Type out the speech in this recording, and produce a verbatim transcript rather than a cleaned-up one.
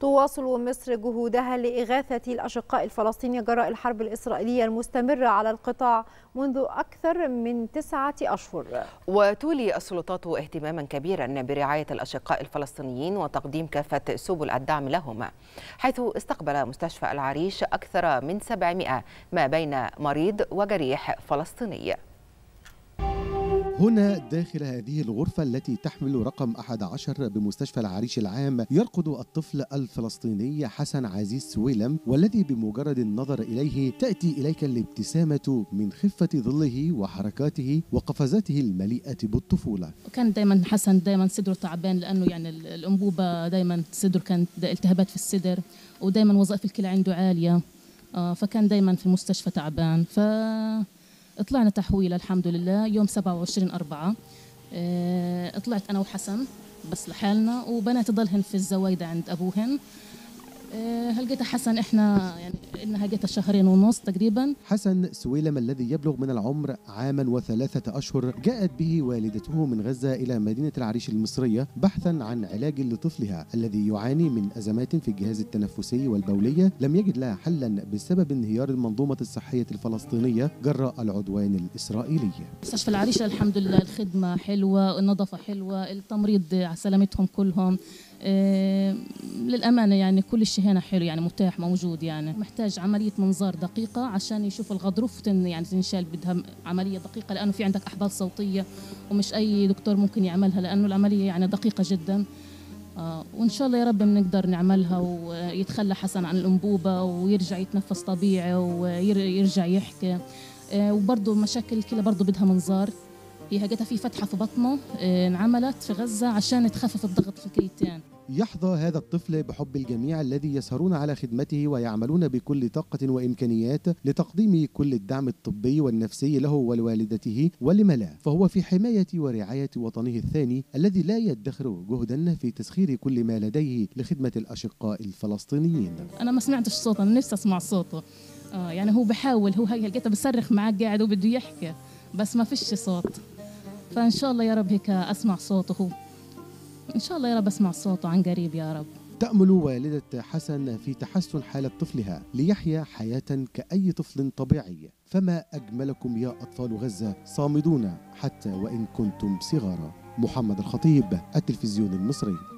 تواصل مصر جهودها لإغاثة الأشقاء الفلسطينيين جراء الحرب الإسرائيلية المستمرة على القطاع منذ أكثر من تسعة أشهر. وتولي السلطات اهتماما كبيرا برعاية الأشقاء الفلسطينيين وتقديم كافة سبل الدعم لهم، حيث استقبل مستشفى العريش أكثر من سبعمائة ما بين مريض وجريح فلسطيني. هنا داخل هذه الغرفة التي تحمل رقم أحد عشر بمستشفى العريش العام يرقد الطفل الفلسطيني حسن عزيز سويلم، والذي بمجرد النظر إليه تأتي إليك الابتسامة من خفة ظله وحركاته وقفزاته المليئة بالطفولة. وكان دايما حسن دايما صدره تعبان، لأنه يعني الأنبوبة دايما صدره كانت التهابات في الصدر، ودايما وظائف الكلى عنده عالية، فكان دايما في المستشفى تعبان. ف طلعنا تحويلة الحمد لله يوم سبعة وعشرين أربعة، طلعت أنا وحسن بس لحالنا، وبنات ضلهن في الزويدة عند أبوهن. هلقيت حسن احنا يعني انها هلقيتها شهرين ونص تقريبا. حسن سويلم الذي يبلغ من العمر عاما وثلاثة أشهر جاءت به والدته من غزة إلى مدينة العريش المصرية بحثا عن علاج لطفلها الذي يعاني من أزمات في الجهاز التنفسي والبولية لم يجد لها حلا بسبب انهيار المنظومة الصحية الفلسطينية جراء العدوان الإسرائيلي. مستشفى العريش الحمد لله الخدمة حلوة، النظافة حلوة، التمريض على سلامتهم كلهم. إيه للأمانة يعني كل الشيء هنا حلو، يعني متاح موجود. يعني محتاج عملية منظار دقيقة عشان يشوف الغضروف تن يعني تنشال، بدها عملية دقيقة لأنه في عندك أحبال صوتية ومش أي دكتور ممكن يعملها، لأنه العملية يعني دقيقة جدا. آه وإن شاء الله يا رب بنقدر نعملها ويتخلى حسن عن الأنبوبة ويرجع يتنفس طبيعي ويرجع يحكي. آه وبرضه مشاكل الكلى برضه بدها منظار، هي هجتها في فتحة في بطنه انعملت في غزة عشان يتخفف الضغط في الكليتين. يحظى هذا الطفل بحب الجميع الذي يسهرون على خدمته ويعملون بكل طاقة وإمكانيات لتقديم كل الدعم الطبي والنفسي له ولوالدته ولم لا، فهو في حماية ورعاية وطنه الثاني الذي لا يدخر جهدا في تسخير كل ما لديه لخدمة الأشقاء الفلسطينيين. أنا ما سمعتش صوته، أنا نفسي أسمع صوته. آه يعني هو بحاول، هو هي هلقيته بيصرخ معاك قاعد وبده يحكي بس ما فيش صوت، فإن شاء الله يا رب هيك أسمع صوته، إن شاء الله يا رب أسمع صوته عن قريب يا رب. تأمل والدة حسن في تحسن حالة طفلها ليحيا حياة كأي طفل طبيعي، فما أجملكم يا أطفال غزة صامدون حتى وإن كنتم صغارا. محمد الخطيب، التلفزيون المصري.